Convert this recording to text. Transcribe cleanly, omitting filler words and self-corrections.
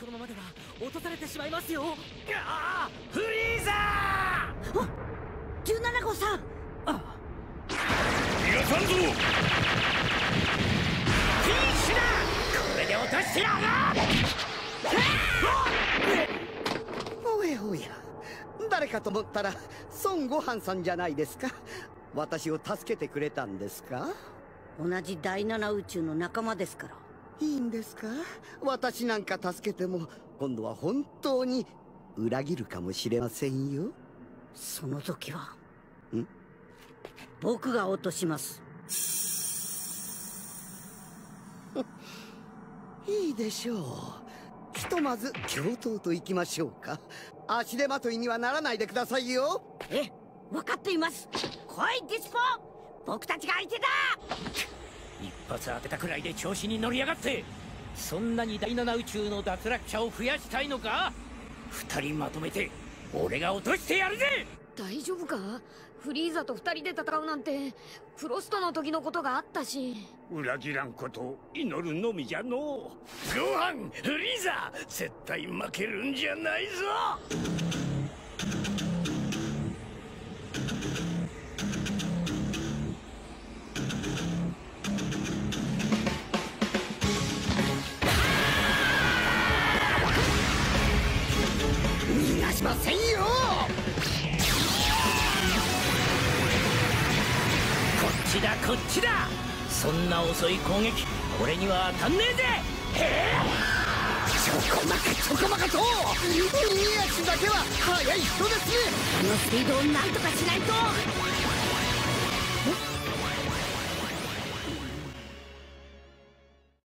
このままでは落とされてしまいますよ。ああ、フリーザー。あ、17号さん。ああ、逃がさんぞ。禁止だ。これで落としてやが。おやおや、誰かと思ったら孫悟飯さんじゃないですか。私を助けてくれたんですか。同じ第7宇宙の仲間ですから。いいんですか、私なんか助けても。今度は本当に裏切るかもしれませんよ。その時はん、僕が落とします。いいでしょう。ひとまず共闘といきましょうか。足手まといにはならないでくださいよ。え、分かっています。来いディスポ、僕たちが相手だ。一発当てたくらいで調子に乗りやがって。そんなに第7宇宙の脱落者を増やしたいのか。2人まとめて俺が落としてやるぜ。大丈夫か、フリーザと2人で戦うなんて。フロストの時のことがあったし。裏切らんことを祈るのみじゃのう。ご飯フリーザ、絶対負けるんじゃないぞ。しませんよ。こっちだこっちだ。そんな遅い攻撃俺には当たんねえぜ。へえ、ちょこまかちょこまかと。右足だけは速い人ですね。このスピードをなんとかしないと。